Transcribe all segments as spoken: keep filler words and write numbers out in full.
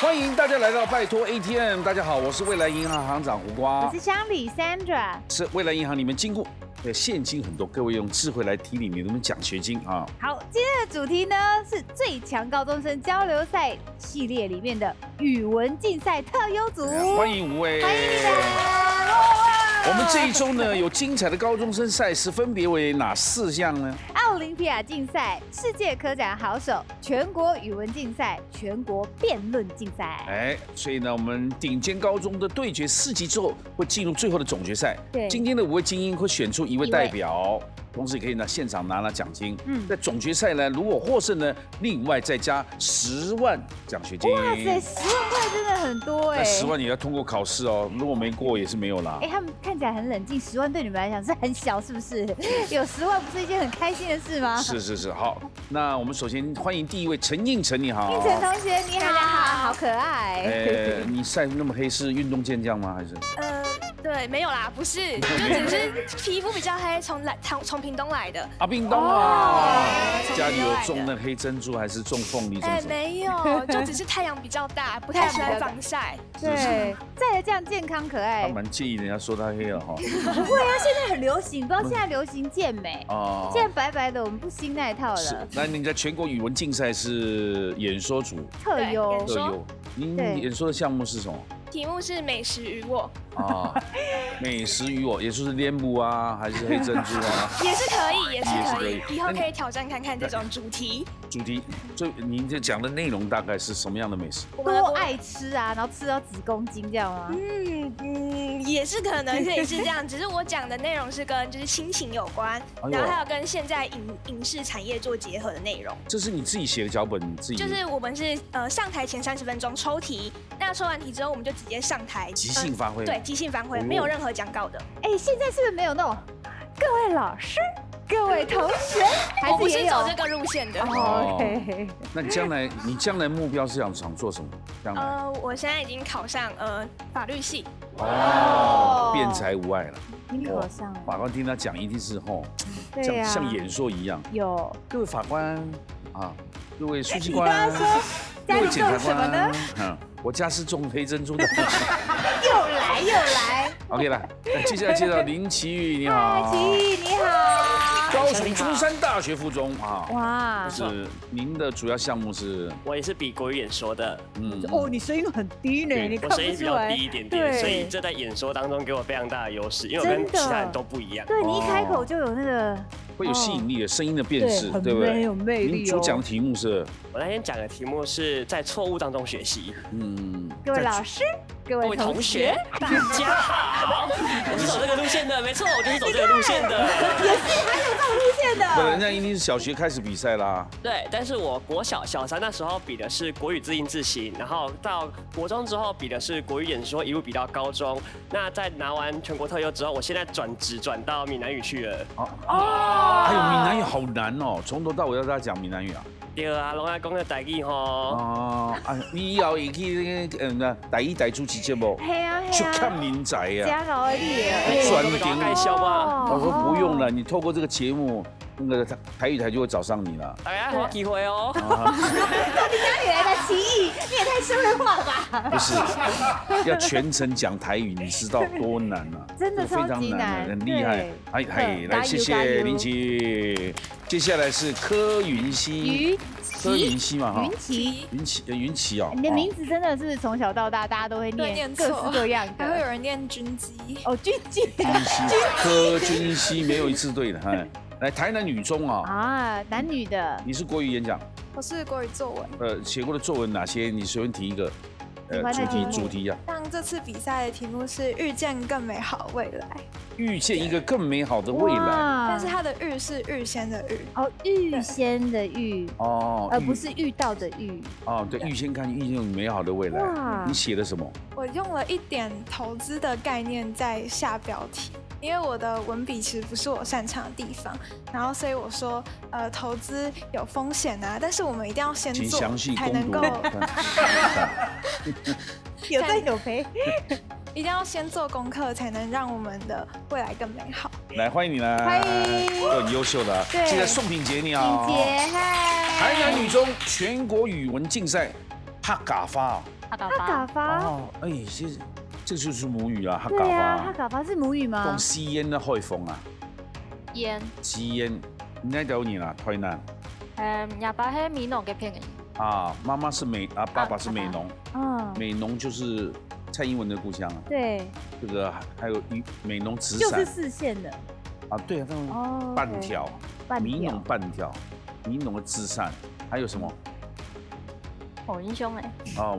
欢迎大家来到拜托 A T M。大家好，我是未来银行行长胡瓜，我是乡里 Sandra。是未来银行，你们金库的现金很多，各位用智慧来提领，你们奖学金啊。好，今天的主题呢是最强高中生交流赛系列里面的语文竞赛特优组。欢迎吴威，欢迎你们。 我们这一周呢，有精彩的高中生赛事，分别为哪四项呢？奥林匹亚竞赛、世界科展好手、全国语文竞赛、全国辩论竞赛。哎，所以呢，我们顶尖高中的对决四级之后，会进入最后的总决赛。对，今天的五位精英会选出一位代表，同时也可以呢现场拿拿奖金。嗯，在总决赛呢，如果获胜呢，另外再加十万奖学金。哇塞，十万块真的很多哎！那十万也要通过考试哦，如果没过也是没有啦。哎，他们。 看起来很冷静，十万对你们来讲是很小，是不是？有十万不是一件很开心的事吗？是是是，好，那我们首先欢迎第一位陈映辰，你好，映辰同学，你好，大家好，好可爱。呃，你晒那么黑是运动健将吗？还是？呃，对，没有啦，不是，就只是皮肤比较黑，从来从从屏东来的。啊，屏东啊，家里有种那黑珍珠还是种凤梨？哎，没有，就只是太阳比较大，不太喜欢防晒。对，晒得这样健康可爱。他蛮介意人家说他。 黑了哈，不会啊！现在很流行，不知道现在流行健美哦，现在白白的，我们不兴那一套了。那你在全国语文竞赛是演说组特优，特优。您演说的项目是什么？题目是美食与我啊，美食与我，也就是莲雾啊，还是黑珍珠啊？也是可以，也是可以，以后可以挑战看看这种主题。主题，最您这讲的内容大概是什么样的美食？都爱吃啊，然后吃到子宫颈这样吗？嗯嗯。 也是可能也是这样，只是我讲的内容是跟就是亲情有关，然后还有跟现在影影视产业做结合的内容。这是你自己写的脚本，你自己就是我们是呃上台前三十分钟抽题，那抽完题之后我们就直接上台即兴发挥，对，即兴发挥，没有任何讲稿的。哎，现在是不是没有那种各位老师、各位同学，我不是走这个路线的。OK， 那你将来你将来目标是想想做什么？呃，我现在已经考上呃法律系。 哦，辩才无碍了。你考上了。法官听他讲一定是吼，像像演说一样。有。各位法官啊，各位书记官，各位检察官，嗯，我家是种黑珍珠的。又来又来。OK 了，接下来介绍林奇煜，你好。奇煜你好。高雄中山大学附中啊。哇。是您的主要项目是？我也是比国语演说的。嗯。哦，你声音很低呢，你看不出来。我声音比较低一点点，所以。 这在演说当中给我非常大的优势，因为我跟其他人都不一样。对你一开口就有那个，会有吸引力的声音的辨识，对不对？很有魅力。你主讲的题目是？我那天讲的题目是在错误当中学习。嗯，各位老师，各位同学，大家好。我是走这个路线的，没错，我就是走这个路线的。也是，还有这种路线的。对，人家一定是小学开始比赛啦。对，但是我国小小三那时候比的是国语字音字形，然后到国中之后比的是国语演说，一路比到高中。 那在拿完全国特优之后，我现在转职转到闽南语去了。哦，还有闽南语好难哦，从头到尾要大家讲闽南语啊。对啊，拢爱讲个台语吼。哦，啊，你以后也去嗯，台语台主持节目。系啊系啊。去看民宅啊。加搞而已。转型盖销吗？我说不用了，你透过这个节目，那个台语台就会找上你了。大家好机会哦。到底哪里来的歧义？你也太社会化吧。不是，要全程讲台。 台语你知道多难啊，真的非常难，很厉害。哎哎，来谢谢林奇。接下来是柯云熙，柯云熙嘛哈，云奇，云奇，云奇啊。你的名字真的是从小到大大家都会念，各式各样的，还会有人念军基。哦，军基，军基，柯军熙没有一次对的。哎，来台南女中啊，啊，男女的。你是国语演讲，我是国语作文。呃，写过的作文哪些？你随便提一个。 呃，主题主题呀，像这次比赛的题目是“遇见更美好未来”，遇见一个更美好的未来。但是它的“遇”是预先的“预”，哦，预先的“预”，哦，而不是遇到的“遇”。哦，对，预先看遇见美好的未来。你写的什么？我用了一点投资的概念在下标题，因为我的文笔其实不是我擅长的地方，然后所以我说，呃，投资有风险啊，但是我们一定要先做，才能够。 有赚有赔，一定要先做功课，才能让我们的未来更美好。来，欢迎你啦！欢迎，都很优秀的。对，现在宋品杰你好。品杰，嗨。台南女中全国语文竞赛，哈嘎发。哈嘎发。哈嘎发。哦，哎，这这就是母语啊，哈嘎发。对啊，哈嘎发是母语吗？講私煙咧開放啊。煙。私煙，那幾年啊，台南。誒，廿八係美濃嘅片嘅。啊，媽媽是美啊，爸爸是美濃。嗯。美濃就是蔡英文的故鄉啊。對。這個還有美濃紙傘。就是四線的。啊，對啊，那種半條。半條。美濃半條，美濃的紙傘，還有什麼？ 某英雄哎！哦，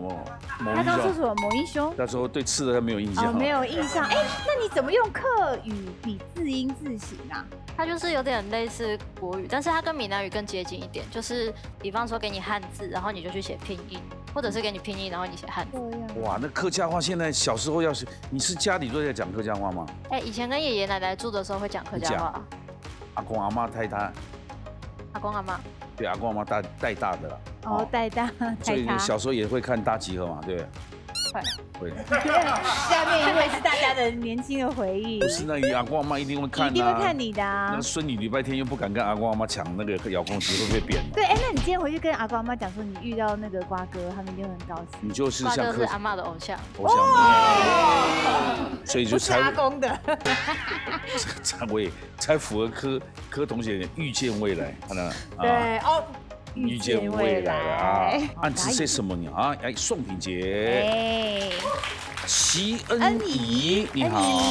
某他刚说什么？某英雄？那时候对吃的他没有印象。哦，没有印象。哎，那你怎么用客语比字音字形啊？它就是有点类似国语，但是它跟闽南语更接近一点。就是比方说给你汉字，然后你就去写拼音，或者是给你拼音，然后你写汉字。哇，那客家话现在小时候要是你是家里都在讲客家话吗？哎，以前跟爷爷奶奶住的时候会讲客家话。阿公阿妈带他。阿公阿妈。对，阿公阿妈带带大的了。 哦，带大，所以小时候也会看《大集合》嘛，对不对？会。下面因为是大家的年轻的回忆。不是，那阿公阿妈一定会看啊。一定会看你的啊。那孙女礼拜天又不敢跟阿公阿妈抢那个遥控器，会不会扁？对，哎，那你今天回去跟阿公阿妈讲说你遇到那个瓜哥，他们就很高兴。你就是像哥哥阿妈的偶像。偶像。所以就才。阿公的。才会才符合柯柯同学预见未来，看到吗？对哦。 遇见未来啊！暗指些什么呢？啊，哎，宋品杰，哎，席恩怡，你好，大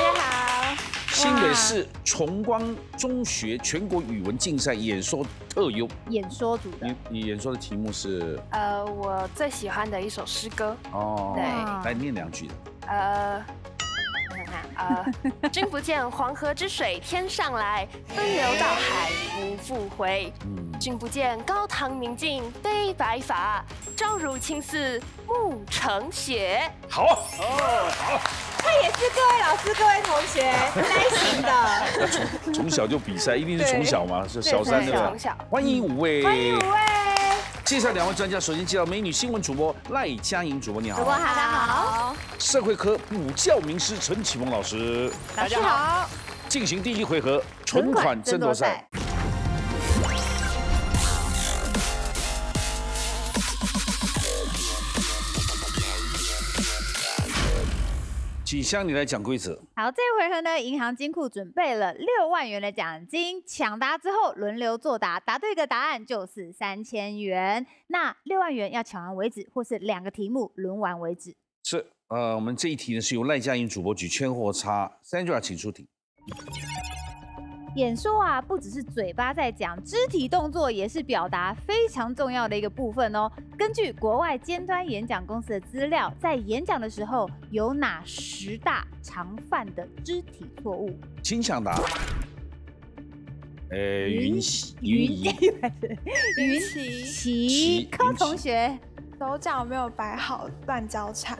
家好。新北市崇光中学全国语文竞赛演说特优，演说组的。你你演说的题目是？呃，我最喜欢的一首诗歌。哦，对，来念两句。呃。 啊！君不见黄河之水天上来，奔流到海无复回。君不见高堂明镜悲白发，朝如青丝暮成雪。好哦，好。他也是各位老师、各位同学耐心的。从小就比赛，一定是从小嘛，是小三对吧？从小。欢迎五位。欢迎五位。介绍两位专家，首先介绍美女新闻主播赖佳颖主播，你好。主播大家好。 社会科补教名师陈启蒙老师，大家好。进行第一回合存款争夺赛。启香，你来讲规则。好，这回合呢，银行金库准备了六万元的奖金，抢答之后轮流作答，答对一个答案就是三千元。那六万元要抢完为止，或是两个题目轮完为止。是。 呃，我们这一题呢是由赖佳颖主播举圈或叉 ，Sandra 请出题。演说啊，不只是嘴巴在讲，肢体动作也是表达非常重要的一个部分哦。根据国外尖端演讲公司的资料，在演讲的时候有哪十大常犯的肢体错误？请抢答。呃，云起云起云起，柯同学。 手脚没有摆好，乱交叉，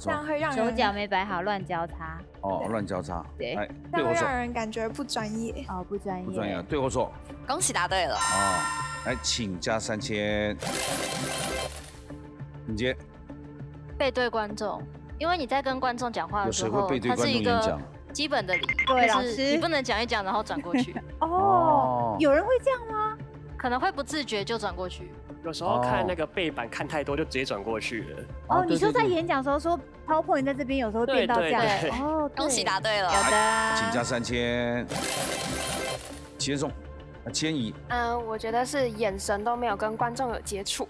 这样会让人手脚没摆好，乱交叉。哦，乱交叉。对，这样会让人感觉不专业。哦，不专业。不专业。对或错？恭喜答对了。哦，来，请加三千。你接。背对观众，因为你在跟观众讲话的时候，它是一个基本的礼仪，就是你不能讲一讲然后转过去。哦，有人会这样吗？可能会不自觉就转过去。 有时候看那个背板看太多，就直接转过去了。哦，你说在演讲的时候说 PowerPoint 在这边，有时候变到这样。哦，恭喜答对了。好的，请加三千。千颂，千怡。嗯，我觉得是眼神都没有跟观众有接触。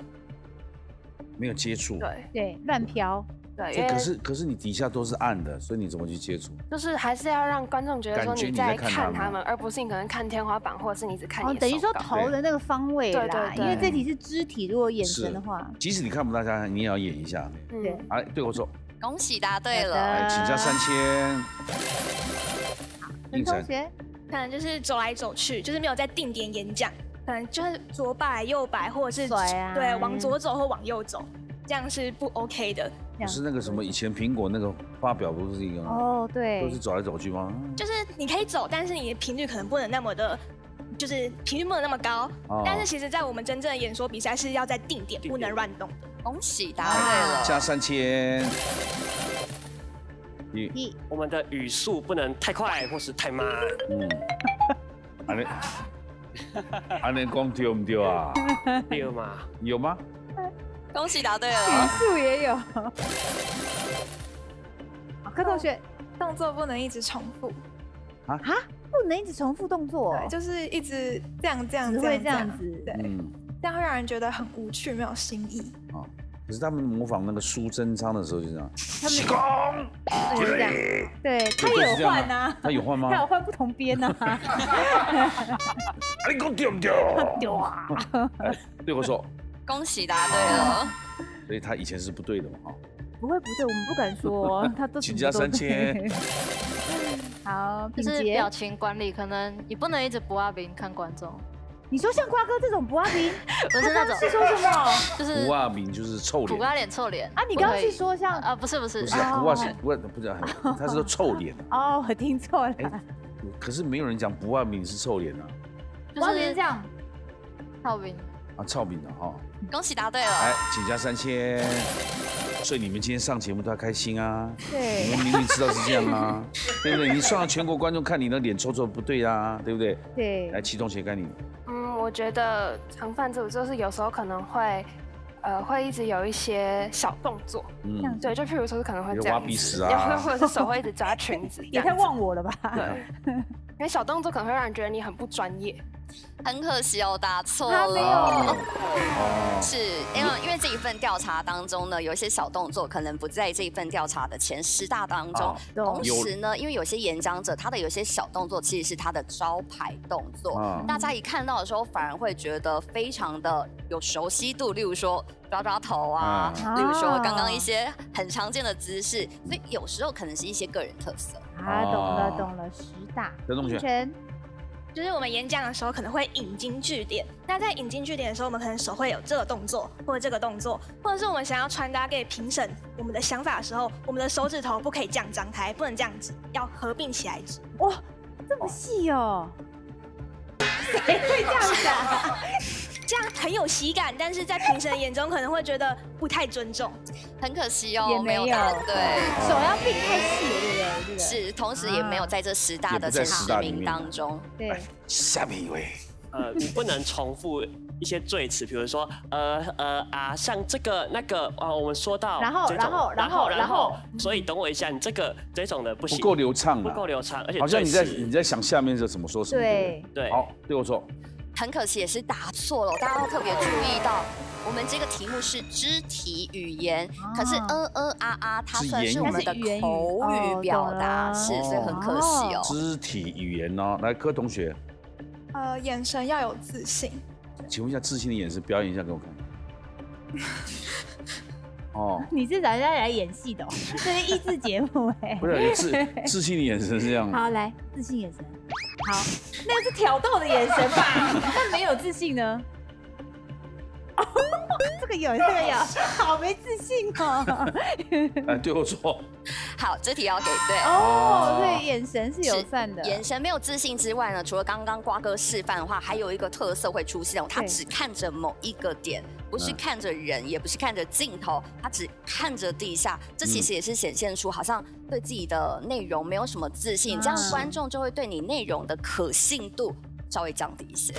没有接触。对对，乱飘。对，可是可是你底下都是暗的，所以你怎么去接触？就是还是要让观众觉得说你在看他们，而不是你可能看天花板，或者是你只看。哦，等于说头的那个方位啦，对对对，因为这题是肢体，如果眼神的话，即使你看不到他，你也要演一下。对，哎，对我说，恭喜答对了，来，请加三千。林同学，可能就是走来走去，就是没有在定点演讲，可能就是左摆右摆，或者是对往左走或往右走，这样是不 OK 的。 就是那个什么，以前苹果那个发表不是一个哦，对，都是走来走去吗？就是你可以走，但是你的频率可能不能那么的，就是频率不能那么高。哦、但是其实，在我们真正的演说比赛是要在定点，不能乱动。恭喜答对了，加三千。一，我们的语速不能太快或是太慢。嗯，安尼安尼讲对唔对啊？对嘛？有吗？恭喜答对了。语速也有。柯同学，动作不能一直重复。啊哈，不能一直重复动作、哦。对，就是一直这样这样这样这样子。对，嗯、这样会让人觉得很无趣，没有新意。哦 可是他们模仿那个苏贞昌的时候就这样，他们就是这样，对他有换啊，他有换吗？他有换不同边啊。你讲对不对？对啊。对我说，恭喜答对了。所以他以前是不对的嘛哈。不会不对，我们不敢说，他都请假三千。好，就是表情管理，可能你不能一直不阿兵看观众。 你说像瓜哥这种不阿明，不是那种是说什么？就是不阿明就是臭脸，苦瓜脸臭脸啊！你刚刚是说像啊？不是不是，不是不是不不是，他是说臭脸哦，我听错了。可是没有人讲不阿明是臭脸啊，不阿明这样，臭饼啊，臭饼的哈。恭喜答对了，来，请加三千。所以你们今天上节目都要开心啊，对，你们明明知道是这样啊，对不对？你上了全国观众看你的脸臭臭不对啊，对不对？对，来，启动写给你。 我觉得常犯错误就是有时候可能会，呃，会一直有一些小动作，嗯，对，就譬如说可能会这样，挖鼻屎啊，或者是手会一直抓裙子，也太忘我了吧？对，因为小动作可能会让人觉得你很不专业。很可惜哦，答错了。是因为因为这一份调查当中呢，有一些小动作可能不在这一份调查的前十大当中。同时呢，因为有些演讲者他的有些小动作其实是他的招牌动作，大家一看到的时候反而会觉得非常的有熟悉度。例如说抓抓头啊，例如说刚刚一些很常见的姿势，所以有时候可能是一些个人特色。啊，懂了懂了，十大。陈同学。 就是我们演讲的时候可能会引经据典，那在引经据典的时候，我们可能手会有这个动作或者这个动作，或者是我们想要传达给评审我们的想法的时候，我们的手指头不可以这样张开，不能这样子，要合并起来指。哇，这么细哦！谁会这样子啊？这样很有喜感，但是在评审眼中可能会觉得不太尊重，很可惜哦，也没有对，手要并太细了，对不对？ 是，同时也没有在这十大的前十名当中。对，下面一位，呃，你不能重复一些赘词，比如说，呃呃啊，像这个那个啊，我们说到，然后然后然后然后，所以等我一下，你这个这种的不行，不够流畅，不够流畅，而且好像你在你在想下面是怎么说什么，对对，好，对我说，很可惜也是答错了，大家要特别注意到。 我们这个题目是肢体语言，可是嗯嗯啊啊，它算是我们的口语表达，是，所以很可惜哦。肢体语言哦，来，柯同学，呃，眼神要有自信。请问一下，自信的眼神表演一下给我看。哦，你是找人家来演戏的，这是益智节目哎。不是，自自信的眼神是这样。好，来，自信眼神。好，那是挑逗的眼神吧？那没有自信呢？ 这个有，这个有，好没自信哦。哎，对我错。好，这题要给对。哦，对，眼神是友善的。眼神没有自信之外呢，除了刚刚瓜哥示范的话，还有一个特色会出现，他只看着某一个点，不是看着人，也不是看着镜头，他只看着地下。这其实也是显现出好像对自己的内容没有什么自信，这样观众就会对你内容的可信度稍微降低一些。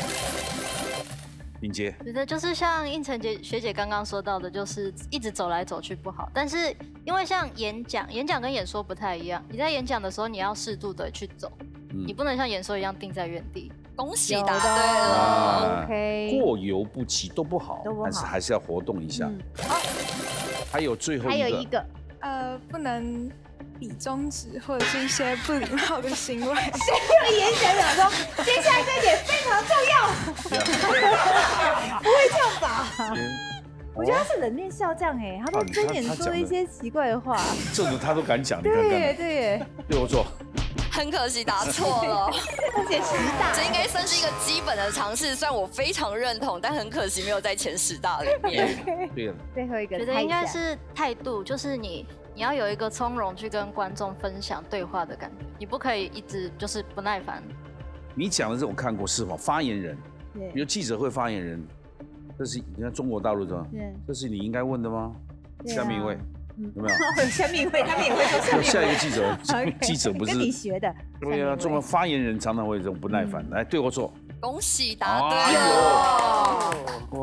敏捷，觉得就是像应晨姐学姐刚刚说到的，就是一直走来走去不好。但是因为像演讲，演讲跟演说不太一样。你在演讲的时候，你要适度的去走，嗯、你不能像演说一样定在原地。恭喜答对了 ，OK。过犹不及都不好，但是还是要活动一下。嗯、还有最后一个，还有一个，呃，不能。 比中指或者是一些不礼貌的行为，谁会演讲讲说接下来这一点非常重要？不会这样吧？我觉得他是冷面笑匠哎，他都睁眼说了一些奇怪的话，这种他都敢讲，对对，对我错，很可惜答错了，而且十大，这应该算是一个基本的尝试，虽然我非常认同，但很可惜没有在前十大里面。对了，最后一个，觉得应该是态度，就是你。 你要有一个从容去跟观众分享对话的感觉，你不可以一直就是不耐烦。你讲的这我看过，是否发言人？对。比如记者会发言人，这是你看中国大陆的，对，这是你应该问的吗？对啊。下面一位，有没有？下面一位，他们也会说。下一个记者，记者不是跟你学的。对啊，中国发言人常常会这种不耐烦。来，对或错？恭喜答对了。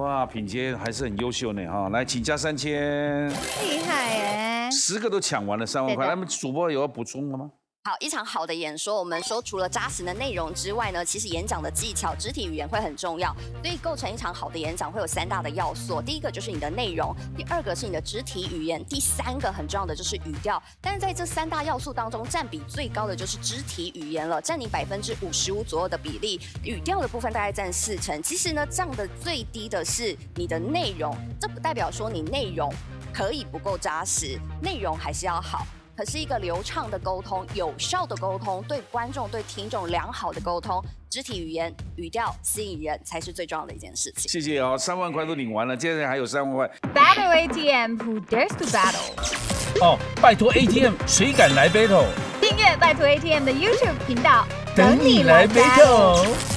哇，品杰还是很优秀呢哈！来，请加三千，厉害哎！十个都抢完了三万块，他们主播有要补充的吗？ 好，一场好的演说，我们说除了扎实的内容之外呢，其实演讲的技巧、肢体语言会很重要。所以构成一场好的演讲会有三大的要素，第一个就是你的内容，第二个是你的肢体语言，第三个很重要的就是语调。但是在这三大要素当中，占比最高的就是肢体语言了，占你百分之五十五左右的比例。语调的部分大概占四成。其实呢，占的最低的是你的内容，这不代表说你内容可以不够扎实，内容还是要好。 可是一个流畅的沟通、有效的沟通、对观众、对听众良好的沟通，肢体语言、语调吸引人才是最重要的一件事情。谢谢哦，三万块都领完了，接下来还有三万块。Battle A T M, who dares to battle？ 哦，拜托 A T M， 谁敢来 battle？ 订阅拜托 A T M 的 YouTube 频道，等你来 battle。